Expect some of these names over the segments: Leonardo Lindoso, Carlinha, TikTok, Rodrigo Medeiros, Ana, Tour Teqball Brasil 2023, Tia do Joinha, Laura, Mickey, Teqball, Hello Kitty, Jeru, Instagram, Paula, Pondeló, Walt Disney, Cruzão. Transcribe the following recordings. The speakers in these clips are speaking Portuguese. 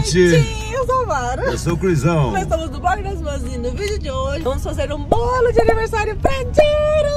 gente! Eu sou a Laura. Eu sou o Cruzão. Nós estamos do blog das Mãos e no vídeo de hoje vamos fazer um bolo de aniversário pra Jeru!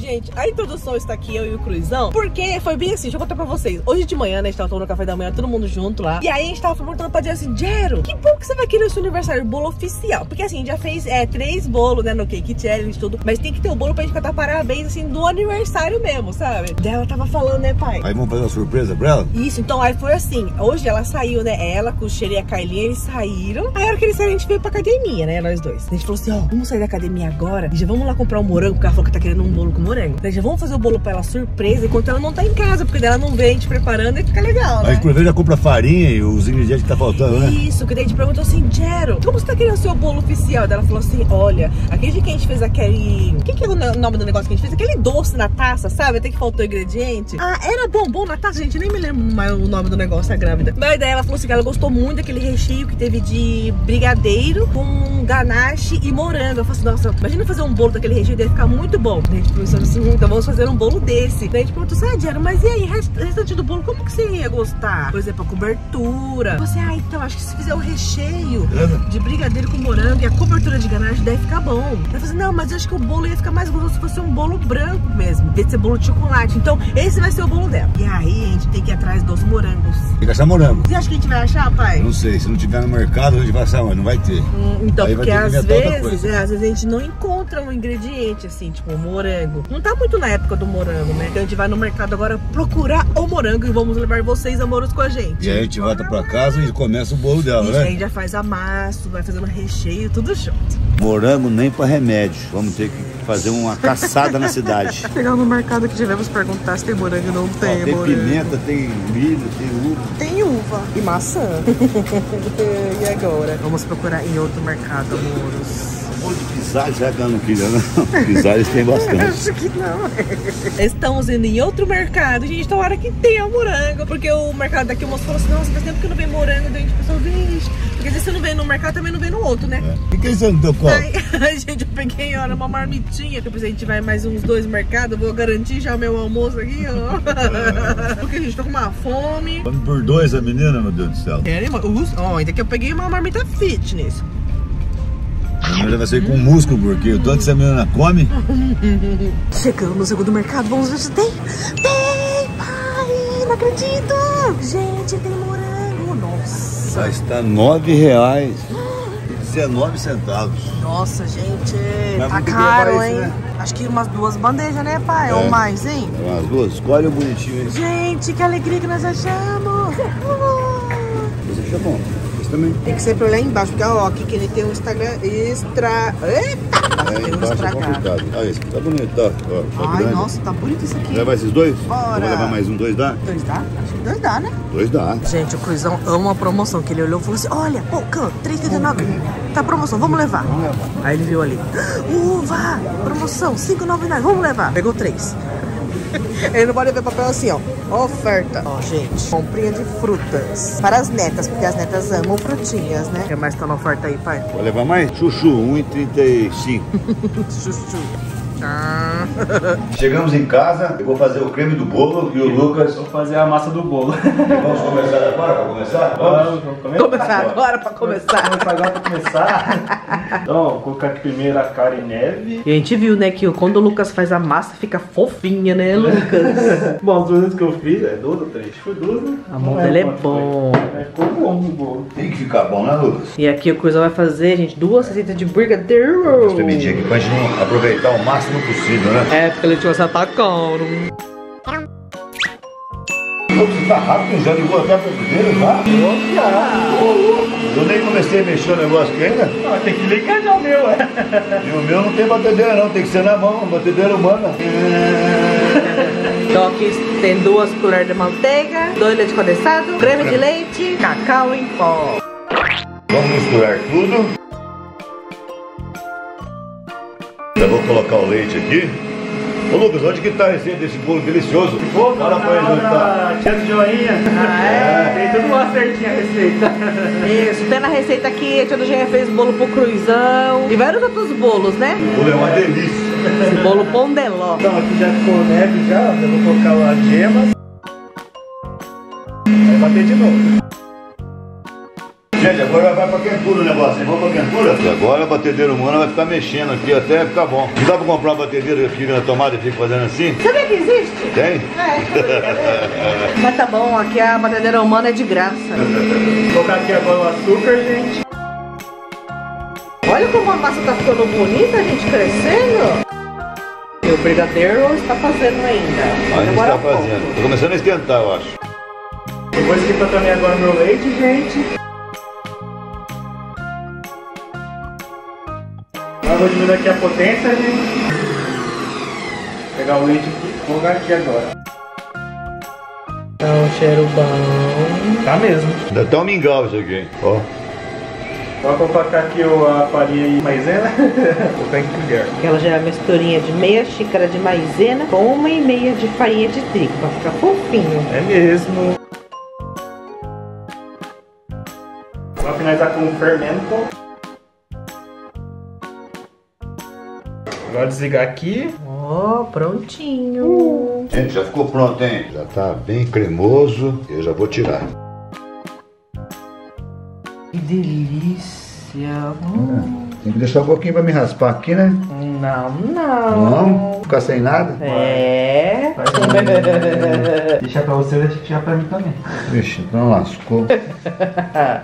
Gente, a introdução está aqui, eu e o Cruzão, porque foi bem assim, deixa eu contar pra vocês. Hoje de manhã, né, a gente tava tomando café da manhã, todo mundo junto lá. E aí a gente tava perguntando pra Jeru assim, Jeru, que bom que você vai querer o seu aniversário, bolo oficial. Porque assim, já fez 3 bolos, né, no Cake Challenge e tudo, mas tem que ter o bolo pra gente cantar parabéns, assim, do aniversário mesmo, sabe? Daí ela tava falando, né, pai? Aí vamos fazer uma surpresa pra ela? Isso, então aí foi assim, hoje ela saiu, né, ela com o Xerê e a Carlinha, eles saíram. Aí a hora que eles saíram, a gente veio pra academia, né, nós dois. A gente falou assim, ó, vamos sair da academia agora e já vamos lá comprar um morango, porque ela falou que tá querendo um bolo com morango. Daí já vamos fazer o bolo pra ela surpresa, enquanto ela não tá em casa, porque daí ela não vê a gente preparando e fica legal, né? Aí inclusive já compra farinha e os ingredientes que tá faltando, né? Isso, que daí a gente perguntou assim, Jeru, como você tá querendo o seu bolo oficial? Daí ela falou assim, olha, aquele dia que a gente fez aquele... O que é o nome do negócio que a gente fez? Aquele doce na taça, sabe? Até que faltou ingrediente. Ah, era bombom na taça, gente, nem me lembro mais o nome do negócio, a grávida. Mas daí ela falou assim, ela gostou muito daquele recheio que teve de brigadeiro com ganache e morango. Eu falei assim, nossa, imagina fazer um bolo daquele recheio, deve ficar muito bom. Daí a gente pensou assim, então vamos fazer um bolo desse. Daí a gente perguntou, ah, Jeru, mas e aí, o restante do bolo, como que você ia gostar? Por exemplo, a cobertura. Você, ah, então, acho que se fizer o recheio de brigadeiro com morango e a cobertura de ganache, deve ficar bom. Ela falou assim, não, mas eu acho que o bolo ia ficar mais gostoso se fosse um bolo branco mesmo, deve ser bolo de chocolate. Então, esse vai ser o bolo dela. E aí, a gente tem que ir atrás dos morangos. Tem que achar morango. Você acha que a gente vai achar, pai? Não sei, se não tiver no mercado, a gente vai achar, mas não vai ter. Então, aí porque às vezes a gente não encontra um ingrediente, assim, tipo, um morango. Não tá muito na época do morango, né? Então a gente vai no mercado agora procurar o morango e vamos levar vocês, amoros, com a gente. E aí a gente volta pra casa e começa o bolo dela, né? A gente já faz amasso, vai fazendo recheio, tudo junto. Morango nem pra remédio. Vamos ter que fazer uma caçada na cidade. Pegar no mercado que tivemos perguntar se tem morango ou não tem. Ó, tem morango. Pimenta, tem milho, tem uva. Tem uva e maçã. E agora? Vamos procurar em outro mercado, amoros. Pisar já não queria, não. Pisar eles têm bastante. Acho que não. Estamos indo em outro mercado, gente, tá hora que tem o morango. Porque o mercado daqui, o moço falou assim, nossa, faz tempo que não vem morango. Daí a gente pensou, vixe, porque às vezes você não vem no mercado, também não vem no outro, né? É. E quem você não deu qual? Aí, gente, eu peguei, olha, uma marmitinha. Depois a gente vai mais uns 2 mercados, vou garantir já o meu almoço aqui, ó. Porque a gente tá com uma fome. Fome por 2 a menina, meu Deus do céu. É, ó, ainda que eu peguei uma marmita fitness. Eu já vai sair com músculo, porque o tanto que essa menina come. Chegamos no segundo mercado, vamos ver se tem. Tem, pai, não acredito. Gente, tem morango, nossa. Já está R$9,19. Nossa, gente, mas tá caro, mais, hein? Né? Acho que umas 2 bandejas, né, pai? É. Ou mais, hein? É umas 2, escolhe o bonitinho, hein? Gente, que alegria que nós achamos. Você achou bom? Também. Tem que sempre olhar embaixo, porque ó, aqui que ele tem um Instagram extra. Eita! Tem um estragado. Ah, esse aqui tá bonito, tá? Ó, tá. Ai, grande. Nossa, tá bonito isso aqui. Levar esses 2? Bora! Vou levar mais um, 2 dá? 2 dá? Acho que 2 dá, né? 2 dá. Gente, o Cruzão ama a promoção, que ele olhou e falou assim, olha, pô, canto, R$3,99. Tá promoção, vamos levar. Vamos levar. Aí ele viu ali, uva, promoção, R$5,99, vamos levar. Pegou 3. Ele não pode ver papel assim, ó. Oferta. Ó, gente, comprinha de frutas para as netas, porque as netas amam frutinhas, né? O que mais tá na oferta aí, pai? Vou levar mais? Chuchu, R$1,35. Chuchu. Ah. Chegamos em casa, eu vou fazer o creme do bolo e o Lucas... Vou fazer a massa do bolo. Vamos começar agora pra começar? Vamos começar agora pra começar. Então, vou colocar aqui primeiro a cara em neve. E a gente viu, né, que quando o Lucas faz a massa fica fofinha, né, Lucas? Bom, as 2 que eu fiz, é 2 ou 3? Foi 2, né? A mão dele é bom. Ficou bom o bolo. Tem que ficar bom, né, Lucas? E aqui o Cruzão vai fazer, gente, 2 receitas de brigadeiro. Deixa eu medir aqui pra gente aproveitar o máximo possível, né? É, porque ele tinha essa tacão. Você tá rápido, já ligou até pro primeiro já? Eu nem comecei a mexer o negócio aqui ainda. Ah, tem que ligar já o meu, é. E o meu não tem batedeira não, tem que ser na mão, batedeira humana. Então aqui tem 2 colheres de manteiga, 2 leite condensado, creme de leite, cacau em pó. Vamos misturar tudo. Já vou colocar o leite aqui. Ô Lucas, onde que tá a receita desse bolo delicioso? Ficou? Fala pra gente onde tá. Tia do Joinha. Ah, é? Tem tudo uma certinha a receita. Isso, tem na receita aqui, a Tia do Joinha fez bolo pro Cruzão e vários outros bolos, né? O bolo é uma delícia. Esse bolo Pondeló. Então aqui já ficou neve já, eu vou colocar as gemas. Vai bater de novo. gente, agora vai pra quentura o negócio, hein? Vamos pra quentura? E agora a batedeira humana vai ficar mexendo aqui até ficar bom. Não dá pra comprar uma batedeira que fica na tomada e fica fazendo assim? Sabia que existe? Tem? É. Mas tá bom, aqui a batedeira humana é de graça. Vou colocar aqui agora o açúcar, gente. Olha como a massa tá ficando bonita, a gente crescendo. E o brigadeiro está fazendo ainda. Mas agora está fazendo. Tá começando a esquentar, eu acho. Depois que eu também agora meu leite, gente. Agora vou diminuir aqui a potência, gente. Vou pegar o leite aqui e colocar aqui agora. Tá um cheiro bom. Tá mesmo. Dá até um mingau isso aqui, hein? Ó. Vou colocar aqui a farinha e maisena. Vou pegar em colher. Ela já é uma misturinha de meia xícara de maisena com 1,5 de farinha de trigo. Vai ficar fofinho. É mesmo. Vou finalizar com o fermento. Agora desligar aqui. Ó, prontinho. Gente, já ficou pronto, hein? Já tá bem cremoso. Eu já vou tirar. Que delícia! Tem que deixar um pouquinho pra me raspar aqui, né? Não, não. Não? Ficar sem nada? É. Deixar pra você, deixar pra mim também. Vixe, então lascou.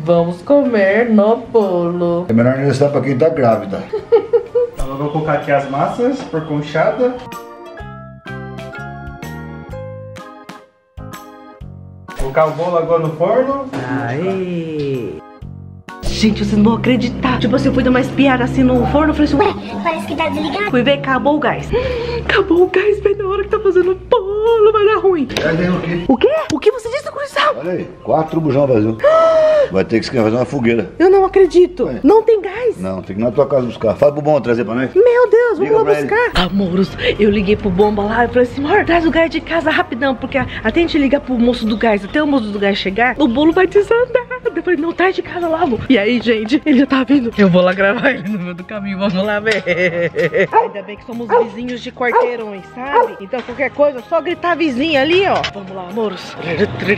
Vamos comer no bolo. É melhor não deixar pra quem tá grávida. Então eu vou colocar aqui as massas por conchada. Vou colocar o bolo agora no forno. Aí. Gente, vocês não vão acreditar. Tipo assim, eu fui dar uma espiada assim no forno. Eu falei assim, ué, parece que tá desligado. Fui ver, acabou o gás. Acabou o gás, bem na hora que tá fazendo bolo, vai dar ruim. O quê? O que você disse, Cruzão? Olha aí, 4 bujão vazio. Vai ter que fazer uma fogueira. Eu não acredito. É. Não tem gás? Não, tem que ir na tua casa buscar. Fala pro Bomba trazer pra nós. Meu Deus, vamos lá buscar. Amoros, eu liguei pro Bomba lá e falei assim, amor, traz o gás de casa rapidão, porque até a gente ligar pro moço do gás, até o moço do gás chegar, o bolo vai desandar. Eu falei, não, traz de casa logo. E aí, gente, ele já tá vindo. Eu vou lá gravar ele no meio do caminho, vamos lá ver. Ainda bem que somos vizinhos de quarteirões, sabe? Então qualquer coisa, só gritar vizinha ali, ó. Vamos lá, amoros. Cadê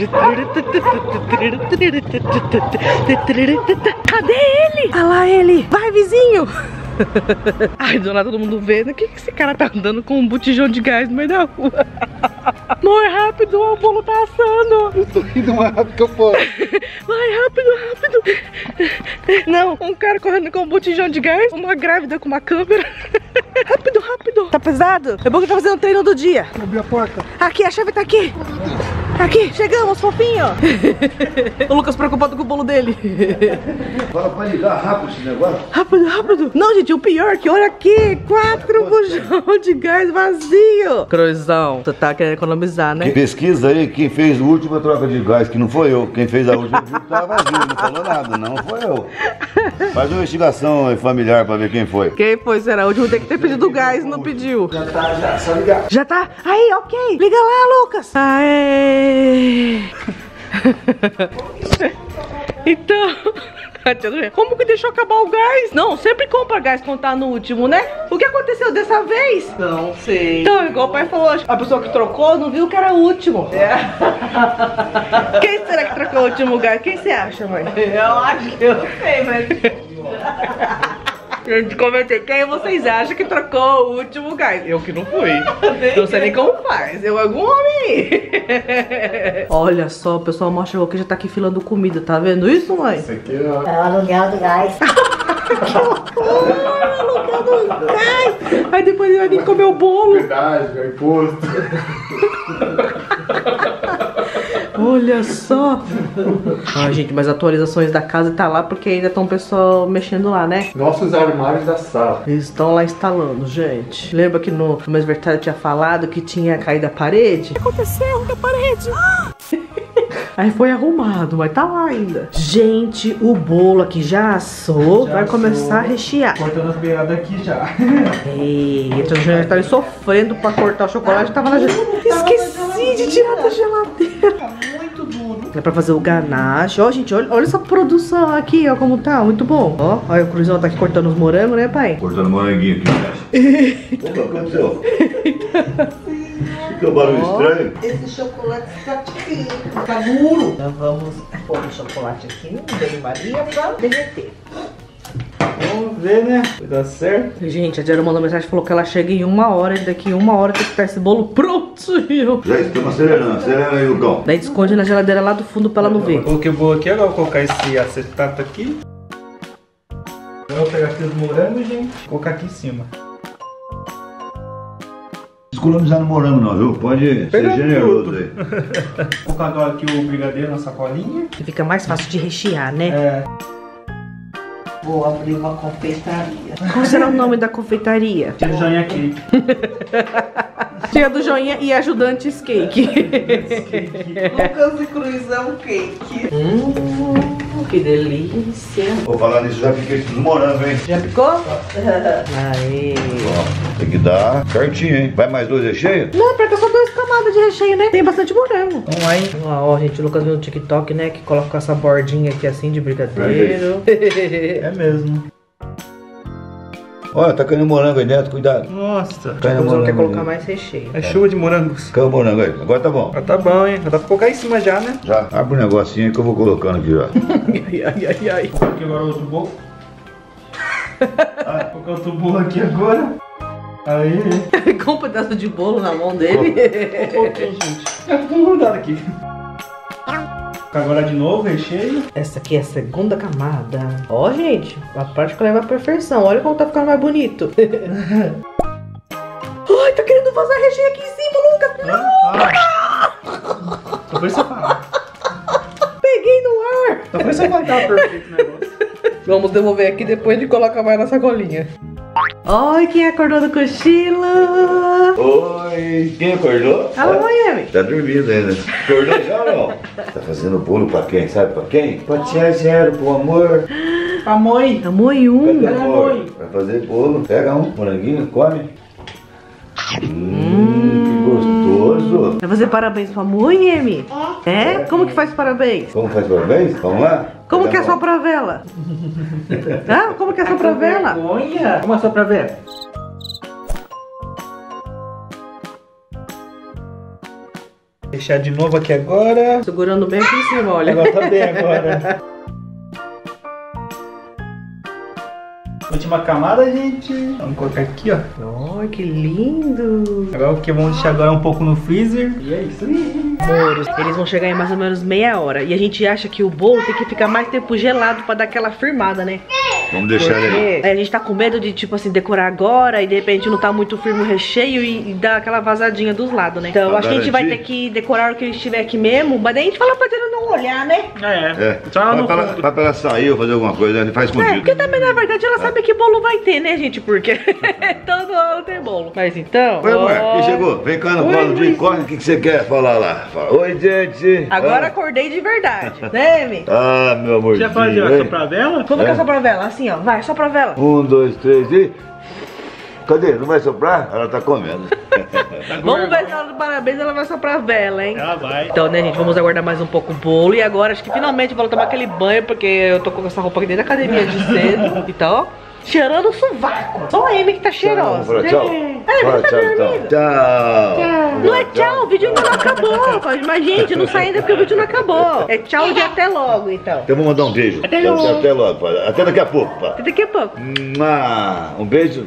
ele? Olha lá ele. Vai, vizinho. Ai, do lado todo mundo vendo. O que esse cara tá andando com um botijão de gás no meio da rua? Amor, rápido, o bolo tá assando. Eu tô indo mais rápido que eu posso. Vai, rápido, rápido. Não, um cara correndo com um botijão de gás, uma grávida com uma câmera. Rápido. Tá pesado? É bom que tá fazendo treino do dia. Abri a porta. Aqui, a chave tá aqui. Aqui, chegamos, fofinho. O Lucas preocupado com o bolo dele. Fala pra ligar rápido esse negócio. Rápido. Não, gente, o pior é que olha aqui, 4 bujão de gás vazio. Cruzão, tu tá querendo economizar, né? Que pesquisa aí, quem fez a última troca de gás, que não foi eu. Quem fez a última tava vazio, não falou nada, não foi eu. Faz uma investigação familiar pra ver quem foi. Quem foi, será? O último tem que ter pedido gás, não pediu. Já tá, só ligar. Já tá? Aí, ok. Liga lá, Lucas. Aê. Então, como que deixou acabar o gás? Não, sempre compra gás quando tá no último, né? O que aconteceu dessa vez? Não sei. Então, igual o pai falou, a pessoa que trocou não viu que era o último. É. Quem será que trocou o último gás? Quem você acha, mãe? Eu acho que eu sei, mas... Gente, comentei, quem vocês acham que trocou o último gás? Eu que não fui. Não sei nem como faz, eu algum homem. Olha só, o pessoal mal chegou que já tá aqui filando comida, tá vendo isso, mãe? Isso aqui ó. É o aluguel do gás. Que loucura, aluguel do gás. Aí depois ele vai vir comer o bolo. Verdade, é imposto. Olha só. Ai, gente, mas atualizações da casa tá lá porque ainda estão o pessoal mexendo lá, né? Nossos armários da sala. Eles estão lá instalando, gente. Lembra que no meu aniversário eu tinha falado que tinha caído a parede? O que aconteceu na parede? Ah! Aí foi arrumado, mas tá lá ainda. Gente, o bolo aqui já assou. Já vai começar a rechear. Cortando as beiradas aqui já. Eita, a gente tava sofrendo pra cortar o chocolate. Tava na geladeira. Esqueci de tirar da geladeira. Tá muito duro. É pra fazer o ganache. Ó, gente, olha essa produção aqui, ó, como tá. Muito bom. Ó, aí o Cruzão tá aqui cortando os morangos, né, pai? Cortando moranguinho aqui, né? O que aconteceu? Que é um barulho estranho. Esse chocolate tá duro. Nós vamos pôr o chocolate aqui no banho-maria pra derreter. Vamos ver, né? Vai dar certo. Gente, a Jeru mandou mensagem e falou que ela chega em 1 hora e daqui 1 hora tem que estar esse bolo pronto. Já estamos acelerando, acelera aí, Lucão. Daí esconde na geladeira lá do fundo pra ela não ver. O que eu vou aqui agora, vou colocar esse acetato aqui. Eu vou pegar aqui os morangos, gente, vou colocar aqui em cima. Descolonizar no morango não, viu? Pode pegar, ser generoso aí. Vou colocar agora aqui o brigadeiro na sacolinha. Que fica mais fácil de rechear, né? É. Vou abrir uma confeitaria. Qual será o nome da confeitaria? Tia do Joinha Cake. Tia do Joinha e Ajudantes Cake. Lucas e Cruzão Cake. Que delícia. Vou falar nisso, já fiquei tudo morando, hein? Já picou? Aê. Ó, tem que dar certinho, hein? Vai mais 2 recheios? Não, porque só 2 camadas de recheio, né? Tem bastante morango. Vamos lá, hein? Ó, gente, o Lucas viu no TikTok, né? Que coloca essa bordinha aqui assim de brigadeiro. É mesmo. Olha, tá caindo morango aí dentro, cuidado. Nossa, o Cruzão quer colocar mais recheio. É chuva de morangos. Caiu morango aí, agora tá bom. Agora tá bom, hein? Já dá pra colocar em cima já, né? Já. Abre um negocinho aí que eu vou colocando aqui já. Ai. Vou aqui agora outro bolo. Vou colocar outro bolo aqui agora. Aí. Com um pedaço de bolo na mão dele. Um pouquinho, gente. É tudo grudado aqui. Agora de novo, recheio. Essa aqui é a segunda camada. Ó, gente, a parte que leva à perfeição. Olha como tá ficando mais bonito. Ai, tá querendo vazar recheio aqui em cima, Lucas. Não! Só foi separado. Peguei no ar. Só foi separado, perfeito o negócio. Vamos devolver aqui depois de colocar mais na sacolinha. Oi, quem acordou do cochilo? Oi, quem acordou? Alô, Miami. Tá dormindo ainda. Acordou já ou não? Tá fazendo bolo pra quem? Sabe pra quem? Pra tia Jeru, pro amor. Pra mãe. A mãe vai fazer bolo. Pega um moranguinho, come. Que gostoso. Vai fazer parabéns pra mãe, Miami? É? Como que faz parabéns? Como faz parabéns? Vamos lá? Como que é a sopravela? Ah, como que é a sopravela? Como é a sopravela? Deixar de novo aqui agora. Segurando bem aqui em cima, olha. Agora tá bem agora. Última camada, gente. Vamos colocar aqui, ó. Ai, que lindo. Agora o que vamos deixar agora um pouco no freezer. E é isso aí. Moros, eles vão chegar em mais ou menos meia hora. E a gente acha que o bolo tem que ficar mais tempo gelado pra dar aquela firmada, né? Vamos deixar ele. A gente tá com medo de, tipo assim, decorar agora e de repente não tá muito firme o recheio e dar aquela vazadinha dos lados, né? Então, acho que a gente vai ter que decorar o que estiver aqui mesmo, mas daí a gente fala pra Jeru não olhar, né? É. Só ela não olhar. Pra ela sair ou fazer alguma coisa, ela faz escondido. É, porque também, na verdade, ela sabe que bolo vai ter, né, gente? Porque todo ano tem bolo. Mas então... Oi, amor, quem chegou? Vem cá no colo de corre, o que você quer falar lá? Fala. Oi, gente. Agora acordei de verdade, né, Mi? Ah, meu amor. Você fazer a sopravela? Como que é a sopravela? Assim, ó, vai, sopra a vela. 1, 2, 3 e... Cadê? Não vai soprar? Ela tá comendo. Vamos ver se ela, parabéns, ela vai soprar a vela, hein? Ela vai. Então, né, gente, vamos aguardar mais um pouco o bolo. E agora, acho que finalmente vou tomar aquele banho, porque eu tô com essa roupa aqui dentro da academia de cedo. Então, cheirando o sovaco. Só a Amy que tá cheirosa. Tchau. Ela tá dormindo. Tchau. Não é tchau, o vídeo ainda não acabou. Mas, gente, não sai ainda porque o vídeo não acabou. É tchau de até logo, então. Então, vou mandar um beijo. Até logo. Até logo, pai. Até daqui a pouco, pai. Até daqui a pouco. Um beijo.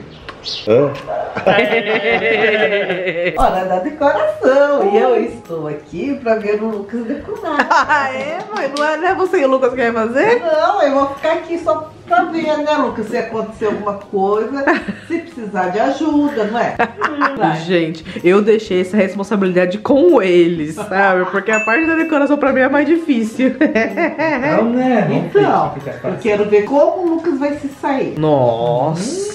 Olha, dá decoração. E eu estou aqui pra ver o Lucas decorar. Ah, é, mãe? Não é você e o Lucas que vai fazer? Não, eu vou ficar aqui só pra ver, né, Lucas? Se acontecer alguma coisa, se precisar de ajuda, não é? Gente, eu deixei essa responsabilidade com eles, sabe? Porque a parte da decoração pra mim é mais difícil. Não, né? Então, eu quero ver como o Lucas vai se sair. Nossa!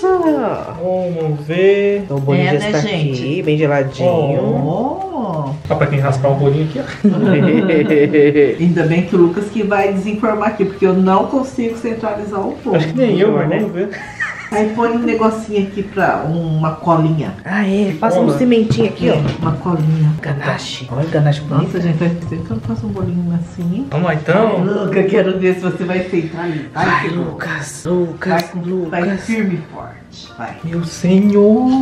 Vamos ver. Então o bolinho já está aqui, bem geladinho. Ó, pra quem raspar o bolinho aqui, ó. Ainda bem que o Lucas que vai desenformar aqui, porque eu não consigo centralizar o fogo. Acho que nem eu, mas vamos ver. Aí põe um negocinho aqui pra uma colinha. Ah, é? Passa um cimentinho aqui, ó. Uma colinha. Ganache. Olha o ganache bonito. Nossa, gente, vai ter que eu faça um bolinho assim. Vamos lá, então. Lucas, quero ver se você vai centralizar. Ai, Lucas. Lucas, Lucas. Vai firme e forte. Vai. Meu senhor.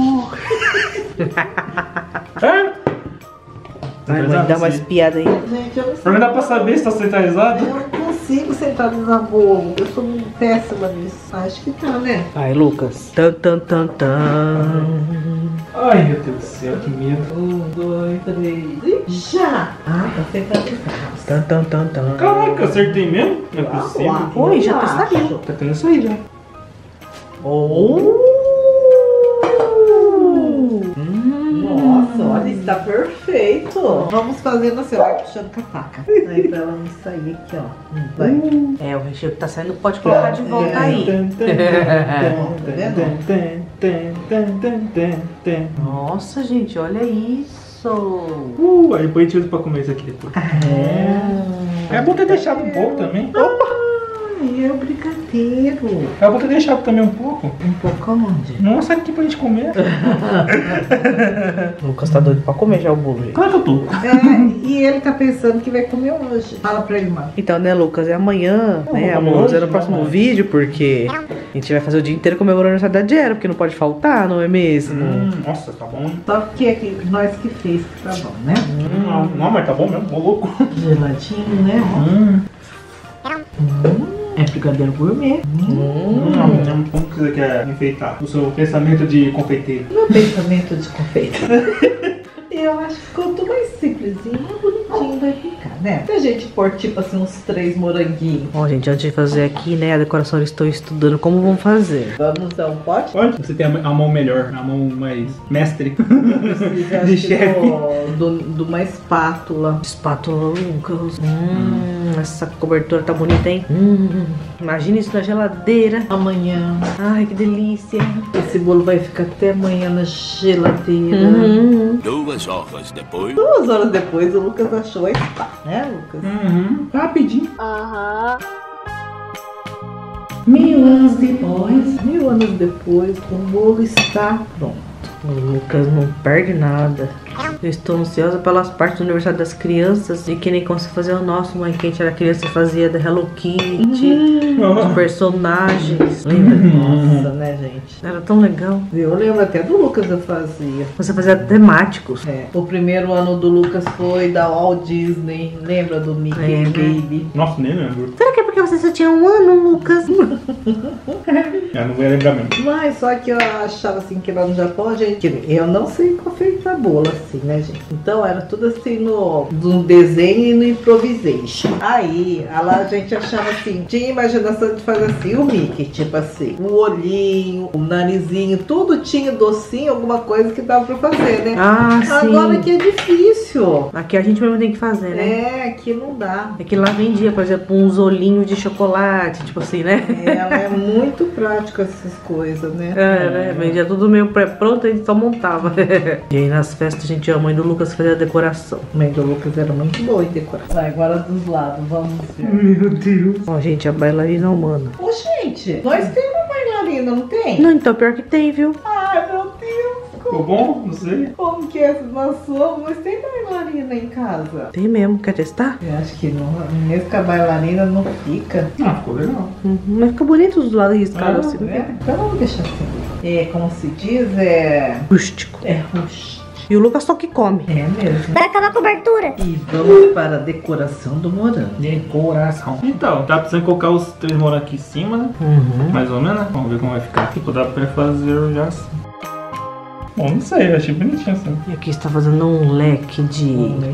Vai, mãe, dá umas piadas aí. Gente, eu não sei. Mas dá pra saber se tá centralizado? Eu não consigo centralizar bolo. Eu sou péssima nisso. Acho que tá, né? Ai, Lucas. Tan, tan, tan, tan. Ai, meu Deus do céu, que medo. 1, 2, 3. Já! Ah, tá centralizado. Tan, tan, tan, tan. Caraca, acertei mesmo? Não é possível. Oi, já tá saindo. Tá tendo isso aí já. Oh! Olha, está perfeito. Vamos fazendo assim, ó, puxando com a faca. Aí pra ela não sair aqui, ó. Vai. É, o recheio que tá saindo pode colocar de volta aí. Nossa, gente, olha isso. Aí depois a gente usa pra comer isso aqui depois. É bom ter deixado um pouco também. Opa! É o brincadeiro. Eu vou ter deixado também um pouco. Um pouco aonde? Nossa, aqui pra gente comer. O Lucas tá doido pra comer já o bolo. Claro que eu tô. E ele tá pensando que vai comer hoje. Fala pra ele, mano. Então, né, Lucas? É amanhã, né? Vamos fazer no próximo vídeo, porque a gente vai fazer o dia inteiro comemorando essa da Jeru, porque não pode faltar, não é mesmo? Nossa, tá bom. Só porque é que nós que fez que tá bom, né? Não, mas tá bom mesmo, tô louco. Geladinho, né? É brigadeiro gourmet. Como que você quer enfeitar o seu pensamento de confeiteiro? Meu pensamento de confeiteiro. Eu acho que quanto mais simplesinho, bonitinho vai ficar, né? Se a gente pôr, tipo assim, uns 3 moranguinhos. Bom, gente, antes de fazer aqui, né, a decoração, eu estou estudando como vão fazer. Vamos dar um pote? Pode. Você tem a mão melhor, a mão mais mestre. Precisa de chefe. De uma espátula. Espátula, Lucas. Essa cobertura tá bonita, hein? Imagina isso na geladeira. Amanhã. Ai, que delícia. Esse bolo vai ficar até amanhã na geladeira. 2 horas depois. 2 horas depois o Lucas achou a espátula, né, Lucas? Rapidinho. Mil anos depois, o bolo está pronto. O Lucas não perde nada. Eu estou ansiosa pelas partes do aniversário das crianças. E que nem como se fazia o nosso, mãe. Que a gente era criança e fazia da Hello Kitty, de personagens. Lembra? Nossa, né, gente? Era tão legal. Eu lembro até do Lucas eu fazia. Você fazia temáticos. É. O primeiro ano do Lucas foi da Walt Disney. Lembra do Mickey Baby? Nossa, nem lembro. Será que é porque você só tinha 1 ano, Lucas? Eu não vou lembrar mesmo. Mas só que eu achava assim que lá no Japão, gente, eu não sei confeitar bolo assim, né, gente? Então era tudo assim no desenho e no improvisation. Aí lá a gente achava assim, tinha imaginação de fazer assim o Mickey, tipo assim, o olhinho, o narizinho, tudo tinha docinho, alguma coisa que dava pra fazer, né? Agora aqui é difícil. Aqui a gente mesmo tem que fazer, né? É, aqui não dá. É que lá vendia, por exemplo, uns olhinhos de chocolate, tipo assim, né? Ela é muito prática essas coisas, né? É, vendia tudo meio pré-pronto, a gente só montava. E aí nas festas, gente, a mãe do Lucas fazia a decoração. A mãe do Lucas era muito boa em decoração. Vai, agora dos lados, vamos ver. Meu Deus. Ó, gente, a bailarina humana. Ô, gente, nós temos uma bailarina, não tem? Não, então pior que tem, viu? Ai, meu Deus. Ficou bom? Não sei. Como que é? Passou, mas tem bailarina em casa? Tem mesmo. Quer testar? Eu acho que não. Mesmo que a bailarina não fica. Ah, ficou legal. Mas fica bonito os lados riscados assim. Né? Então vamos deixar assim. É, como se diz, é... rústico. É rústico. E o Lucas só que come. É mesmo. Vai acabar a cobertura. E vamos para a decoração do morango. Decoração. Então, tá precisando colocar os 3 morangos aqui em cima, né? Mais ou menos, né? Vamos ver como vai ficar. Tipo, dá pra fazer já assim. Bom, não sei, eu achei bonitinho assim. E aqui está fazendo um leque de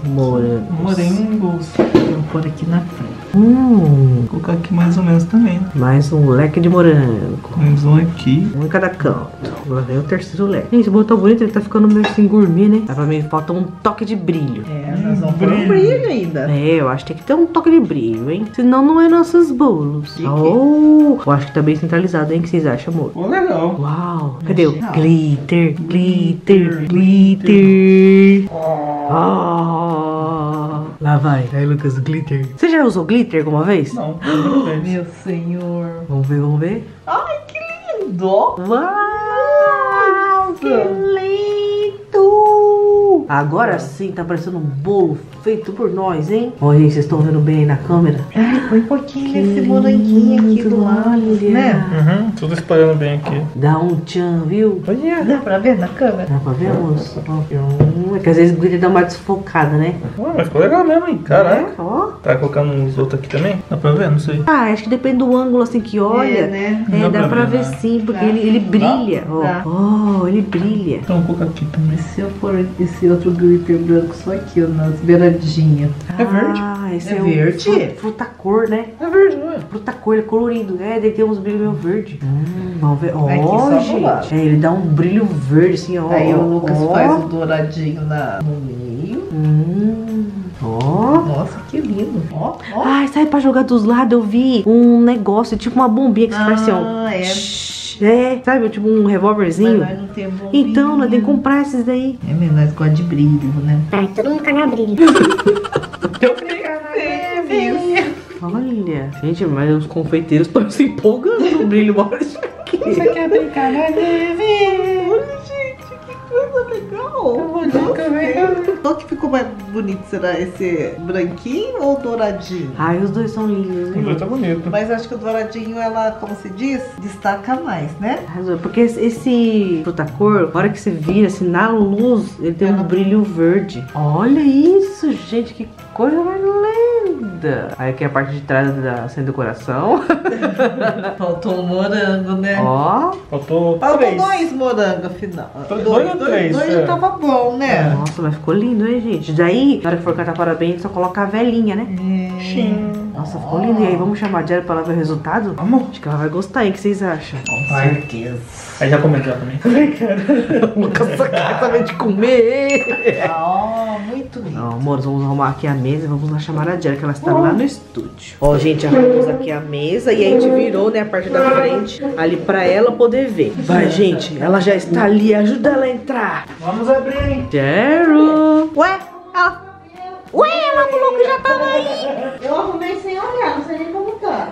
morangos. Vou pôr aqui na frente. Vou colocar aqui mais ou menos também, né? Mais um leque de morango. Mais um aqui. Um em cada canto. Agora vem o 3º leque. Gente, o bolo tá bonito, ele tá ficando meio sem gourmet, né? Dá pra mim, falta um toque de brilho. É, nós vamos pôr um brilho ainda. É, eu acho que tem que ter um toque de brilho, hein? Senão não é nossos bolos. Eu acho que tá bem centralizado, hein? O que vocês acham, amor? Oh, legal. Uau. Cadê o glitter? Glitter, glitter. Lá vai. Aí, Lucas, o glitter. Você já usou glitter alguma vez? Não. Meu senhor. Vamos ver, vamos ver. Ai, que lindo. Uau, que lindo. Agora sim, tá parecendo um bolo feito por nós, hein? Olha aí, vocês estão vendo bem aí na câmera? É, põe um pouquinho esse moranguinho aqui do lado, né? Uhum, tudo espalhando bem aqui. Dá um tchan, viu? Olha, dá pra ver na câmera? Dá pra ver, moço? É que às vezes o dá uma desfocada, né? Ué, mas ficou legal mesmo, hein? Caraca. Tá colocando uns outros aqui também? Dá pra ver? Não sei. Ah, acho que depende do ângulo assim que olha. É, né? É, dá pra ver, sim, porque ele brilha. Ó, ele brilha. Então um pouco aqui também. Se eu for esse outro glitter branco só aqui, ó, nas beiradinhas. É verde. Ah, esse é verde. Fruta cor, né? É verde, não é? Fruta cor, ele é colorido. É, daí tem uns brilhos meio verde. Ó, gente. É, ele dá um brilho verde, assim, ó. Aí o Lucas faz o douradinho no meio. Nossa, que lindo. Ai, sai pra jogar dos lados, eu vi um negócio, tipo uma bombinha que se parece, ó. É, sabe, tipo um revólverzinho. Mas nós não temos bombinha. Então, nós temos que comprar esses daí. É mesmo, nós gostamos de brilho, né? Ai, todo mundo caga brilho. Eu pegava brilho. Olha, gente, mas os confeiteiros estão se empolgando no brilho. Você quer brincar na neve? Olha, gente, que coisa legal. Qual que ficou mais bonito? Será esse branquinho ou douradinho? Ai, os dois são lindos, né? Os dois tá bonito. Mas acho que o douradinho, ela, como se diz, destaca mais, né? Porque esse frutacor, a hora que você vira, assim, na luz, ele tem um brilho verde. Olha isso, gente, que coisa mais linda. Aí aqui é a parte de trás da sem decoração. Faltou um morango, né? Ó. Faltou dois morangos, afinal. Dois já tava bom, né? Nossa, mas ficou lindo, hein, gente? Daí, na hora que for cantar parabéns, só coloca a velhinha, né? Sim. Nossa, ficou lindo. E aí, vamos chamar a Jeru pra ela ver o resultado? Vamos. Acho que ela vai gostar, hein? O que vocês acham? Com certeza. Aí já comentou também. Ai, cara. O Lucas só quer saber de comer. Muito lindo. Não, amor, vamos arrumar aqui a mesa e vamos lá chamar a Jeru, que ela está lá no estúdio. Ó, gente, arrumamos aqui a mesa e a gente virou, né, a parte da frente ali pra ela poder ver. Vai, gente, ela já está ali. Ajuda ela a entrar. Vamos abrir. Jeru. Ué, ela falou que já tava aí. Eu arrumei sem olhar, não sei nem como tá.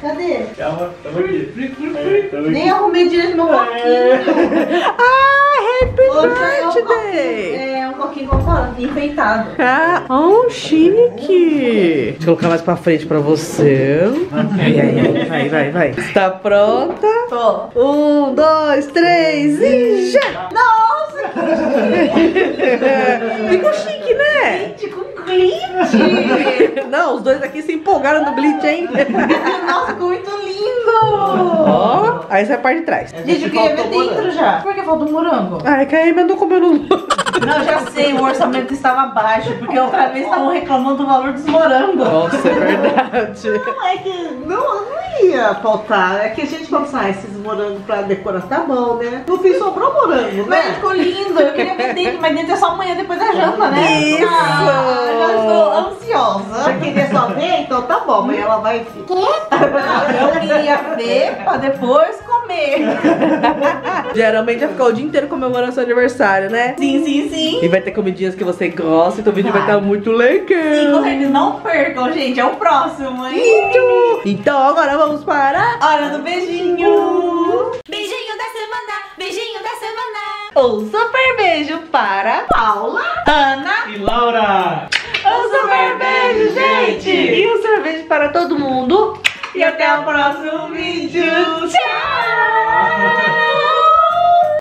Cadê? Calma, tava aqui. Nem arrumei direito no coquinho. Happy birthday! É, um coquinho enfeitado. Um chique. Deixa eu colocar mais pra frente pra você. Vai. Está pronta? Tô. 1, 2, 3 e já! Nossa, que ficou chique, né? Gente, com glitch. Não, os dois aqui se empolgaram no glitch, hein? Nossa, ficou muito lindo. Ó, aí essa é a parte de trás. Gente, eu queria ver dentro já. Por que falta um morango? Ai, que aí mandou comer no... Não, já sei, o orçamento estava baixo, porque outra vez estavam reclamando do valor dos morangos. Nossa, é verdade. Não, é que não ia faltar. É que a gente falou, esses morangos pra decorar tá bom, né? No fim sobrou morango, né? Mas ficou lindo, eu queria ver dentro, mas dentro é só amanhã depois da janta, né? Isso! Já estou ansiosa. Já queria só ver, então tá bom, amanhã ela vai... Eu queria ver pra depois comer. Geralmente vai ficar o dia inteiro comemorando seu aniversário, né? Sim. E vai ter comidinhas que você gosta, então o vídeo vai estar muito legal. Sim, vocês não percam, gente, é o próximo, hein? Então agora vamos para a hora do beijinho. Beijinho da semana, beijinho da semana. Um super beijo para Paula, Ana e Laura. Um super beijo, gente. E um cerveja para todo mundo. E até o próximo vídeo. Tchau!